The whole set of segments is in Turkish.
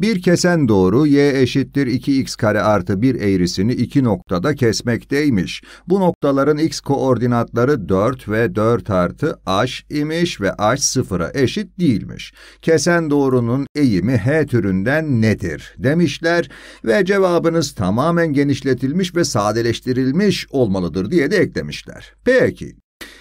Bir kesen doğru y eşittir 2x kare artı 1 eğrisini iki noktada kesmekteymiş. Bu noktaların x koordinatları 4 ve 4 artı h imiş ve h sıfıra eşit değilmiş. Kesen doğrunun eğimi h türünden nedir demişler ve cevabınız tamamen genişletilmiş ve sadeleştirilmiş olmalıdır diye de eklemişler. Peki.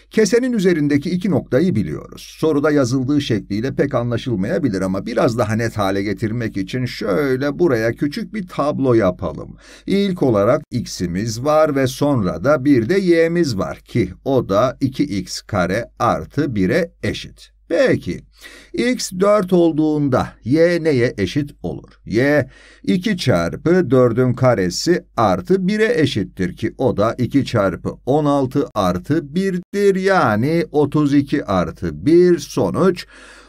Kesenin üzerindeki iki noktayı biliyoruz. Soruda yazıldığı şekliyle pek anlaşılmayabilir ama biraz daha net hale getirmek için şöyle buraya küçük bir tablo yapalım. İlk olarak x'imiz var ve sonra da bir de y'miz var ki o da 2x kare artı 1'e eşit. Peki, x 4 olduğunda y neye eşit olur? Y 2 çarpı 4'ün karesi artı 1'e eşittir ki o da 2 çarpı 16 artı 1'dir. Yani 32 artı 1 sonuç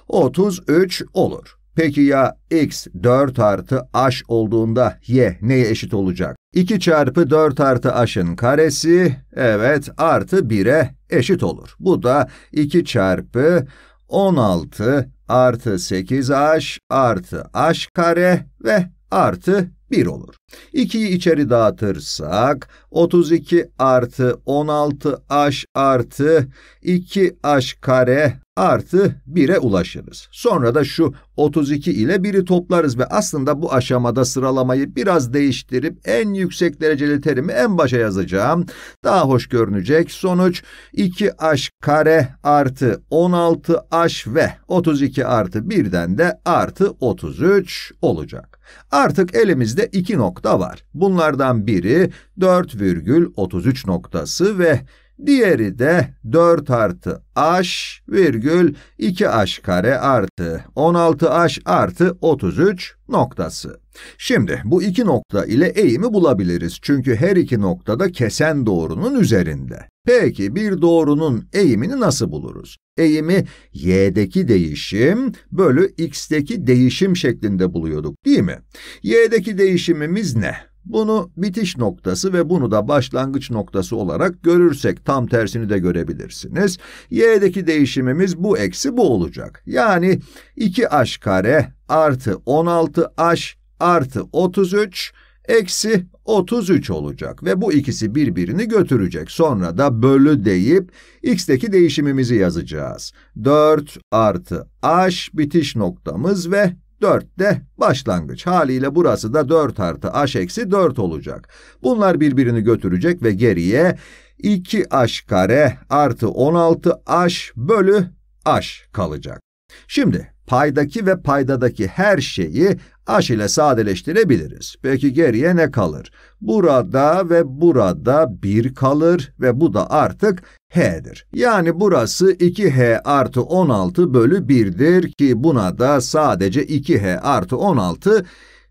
33 olur. Peki ya x 4 artı h olduğunda y neye eşit olacak? 2 çarpı 4 artı h'ın karesi evet artı 1'e eşit olur. Bu da 2 çarpı 16 artı 8h artı h kare ve artı 1 olur. 2'yi içeri dağıtırsak 32 artı 16h artı 2h kare artı 1'e ulaşırız. Sonra da şu 32 ile 1'i toplarız ve aslında bu aşamada sıralamayı biraz değiştirip en yüksek dereceli terimi en başa yazacağım. Daha hoş görünecek. Sonuç 2h kare artı 16h ve 32 artı 1'den de artı 33 olacak. Artık elimizde iki nokta var. Bunlardan biri 4,33 noktası ve diğeri de 4 artı h virgül 2h kare artı 16h artı 33 noktası. Şimdi bu iki nokta ile eğimi bulabiliriz. Çünkü her iki noktada kesen doğrunun üzerinde. Peki bir doğrunun eğimini nasıl buluruz? Eğimi y'deki değişim bölü x'deki değişim şeklinde buluyorduk değil mi? Y'deki değişimimiz ne? Bunu bitiş noktası ve bunu da başlangıç noktası olarak görürsek tam tersini de görebilirsiniz. Y'deki değişimimiz bu eksi bu olacak. Yani 2h kare artı 16h artı 33 eksi 33 olacak ve bu ikisi birbirini götürecek. Sonra da bölü deyip x'teki değişimimizi yazacağız. 4 artı h bitiş noktamız ve 4 de başlangıç. Haliyle burası da 4 artı h eksi 4 olacak. Bunlar birbirini götürecek ve geriye 2h kare artı 16h bölü h kalacak. Şimdi paydaki ve paydadaki her şeyi h ile sadeleştirebiliriz. Peki geriye ne kalır? Burada ve burada 1 kalır ve bu da artık h'dir. Yani burası 2h artı 16 bölü 1'dir ki buna da sadece 2h artı 16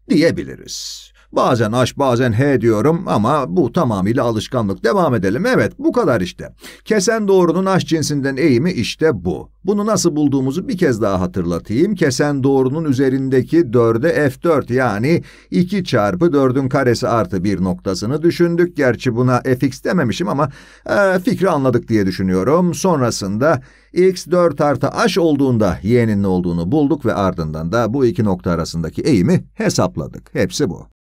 diyebiliriz. Bazen h bazen h diyorum ama bu tamamıyla alışkanlık. Devam edelim. Evet bu kadar işte. Kesen doğrunun h cinsinden eğimi işte bu. Bunu nasıl bulduğumuzu bir kez daha hatırlatayım. Kesen doğrunun üzerindeki 4'e f4 yani 2 çarpı 4'ün karesi artı 1 noktasını düşündük. Gerçi buna fx dememişim ama fikri anladık diye düşünüyorum. Sonrasında x 4 artı h olduğunda y'nin ne olduğunu bulduk ve ardından da bu iki nokta arasındaki eğimi hesapladık. Hepsi bu.